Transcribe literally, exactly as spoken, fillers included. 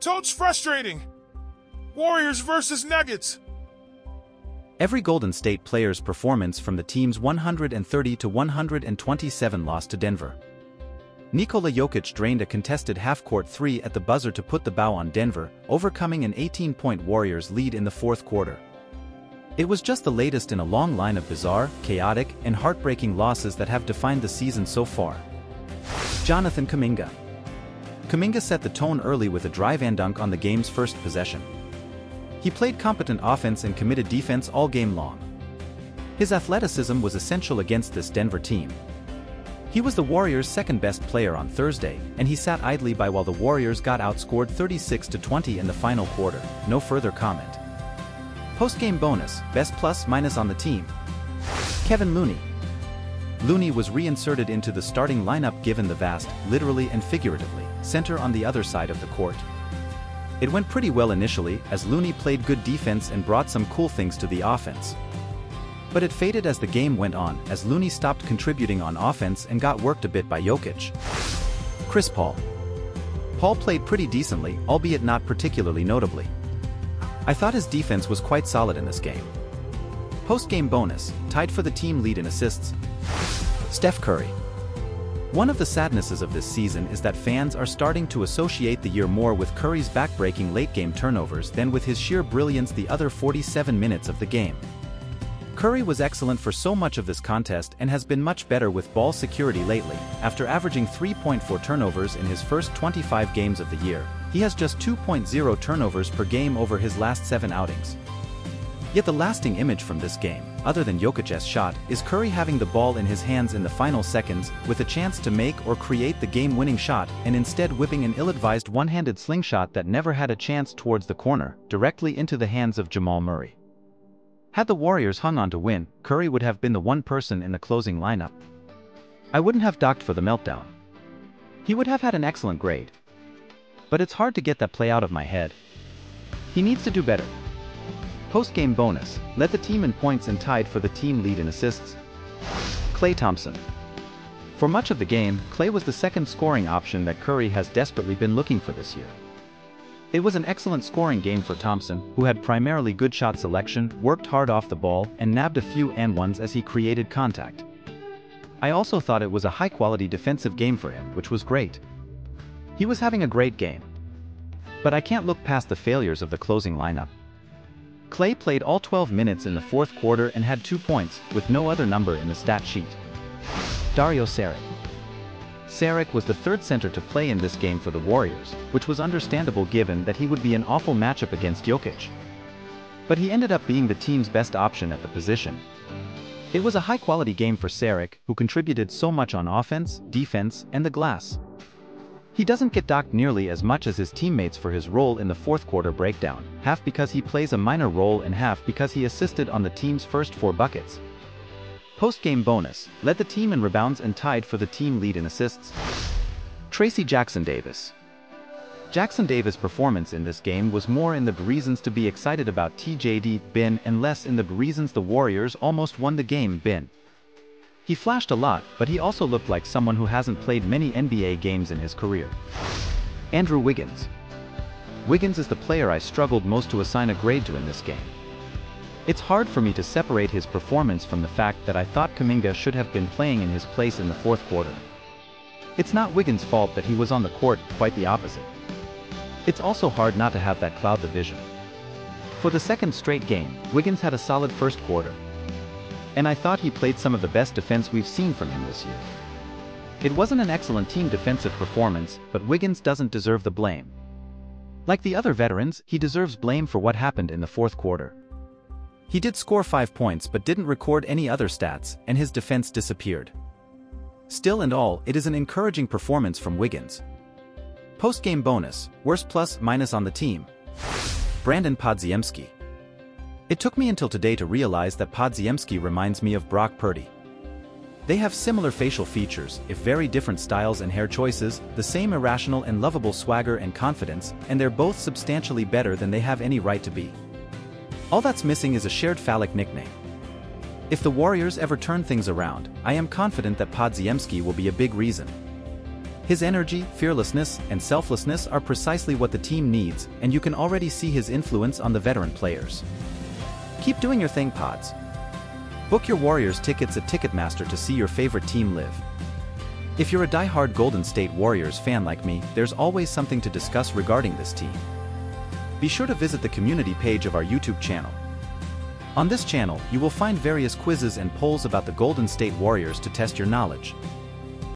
Toad's frustrating. Warriors versus Nuggets. Every Golden State player's performance from the team's one hundred thirty to one hundred twenty-seven loss to Denver. Nikola Jokic drained a contested half-court three at the buzzer to put the bow on Denver, overcoming an eighteen-point Warriors lead in the fourth quarter. It was just the latest in a long line of bizarre, chaotic, and heartbreaking losses that have defined the season so far. Jonathan Kuminga. Kuminga set the tone early with a drive and dunk on the game's first possession. He played competent offense and committed defense all game long. His athleticism was essential against this Denver team. He was the Warriors' second-best player on Thursday, and he sat idly by while the Warriors got outscored thirty-six to twenty in the final quarter. No further comment. Post-game bonus, best plus-minus on the team. Kevin Looney. Looney was reinserted into the starting lineup given the vast, literally and figuratively, center on the other side of the court. It went pretty well initially as Looney played good defense and brought some cool things to the offense. But it faded as the game went on, as Looney stopped contributing on offense and got worked a bit by Jokic. Chris Paul. Paul played pretty decently, albeit not particularly notably. I thought his defense was quite solid in this game. Post-game bonus, tied for the team lead in assists. Steph Curry. One of the sadnesses of this season is that fans are starting to associate the year more with Curry's backbreaking late-game turnovers than with his sheer brilliance the other forty-seven minutes of the game. Curry was excellent for so much of this contest and has been much better with ball security lately. After averaging three point four turnovers in his first twenty-five games of the year, he has just two point zero turnovers per game over his last seven outings. Yet the lasting image from this game, other than Jokic's shot, is Curry having the ball in his hands in the final seconds, with a chance to make or create the game-winning shot, and instead whipping an ill-advised one-handed slingshot that never had a chance towards the corner, directly into the hands of Jamal Murray. Had the Warriors hung on to win, Curry would have been the one person in the closing lineup. I wouldn't have docked for the meltdown. He would have had an excellent grade. But it's hard to get that play out of my head. He needs to do better. Post-game bonus, led the team in points and tied for the team lead in assists. Klay Thompson. For much of the game, Klay was the second scoring option that Curry has desperately been looking for this year. It was an excellent scoring game for Thompson, who had primarily good shot selection, worked hard off the ball, and nabbed a few and-ones as he created contact. I also thought it was a high-quality defensive game for him, which was great. He was having a great game. But I can't look past the failures of the closing lineup. Klay played all twelve minutes in the fourth quarter and had two points, with no other number in the stat sheet. Dario Saric. Saric was the third center to play in this game for the Warriors, which was understandable given that he would be an awful matchup against Jokic. But he ended up being the team's best option at the position. It was a high-quality game for Saric, who contributed so much on offense, defense, and the glass. He doesn't get docked nearly as much as his teammates for his role in the fourth quarter breakdown, half because he plays a minor role and half because he assisted on the team's first four buckets. Post-game bonus, led the team in rebounds and tied for the team lead in assists. Trayce Jackson Davis. Jackson Davis' performance in this game was more in the reasons to be excited about T J D bin and less in the reasons the Warriors almost won the game bin. He flashed a lot, but he also looked like someone who hasn't played many N B A games in his career. Andrew Wiggins. Wiggins is the player I struggled most to assign a grade to in this game. It's hard for me to separate his performance from the fact that I thought Kuminga should have been playing in his place in the fourth quarter. It's not Wiggins' fault that he was on the court, quite the opposite. It's also hard not to have that cloud the vision. For the second straight game, Wiggins had a solid first quarter. And I thought he played some of the best defense we've seen from him this year. It wasn't an excellent team defensive performance, but Wiggins doesn't deserve the blame. Like the other veterans, he deserves blame for what happened in the fourth quarter. He did score five points but didn't record any other stats, and his defense disappeared. Still and all, it is an encouraging performance from Wiggins. Post-game bonus, worst plus-minus on the team. Brandin Podziemski. It took me until today to realize that Podziemski reminds me of Brock Purdy. They have similar facial features, if very different styles and hair choices, the same irrational and lovable swagger and confidence, and they're both substantially better than they have any right to be. All that's missing is a shared phallic nickname. If the Warriors ever turn things around, I am confident that Podziemski will be a big reason. His energy, fearlessness, and selflessness are precisely what the team needs, and you can already see his influence on the veteran players. Keep doing your thing, Pods. Book your Warriors tickets at Ticketmaster to see your favorite team live. If you're a die-hard Golden State Warriors fan like me, there's always something to discuss regarding this team. Be sure to visit the community page of our YouTube channel. On this channel, you will find various quizzes and polls about the Golden State Warriors to test your knowledge.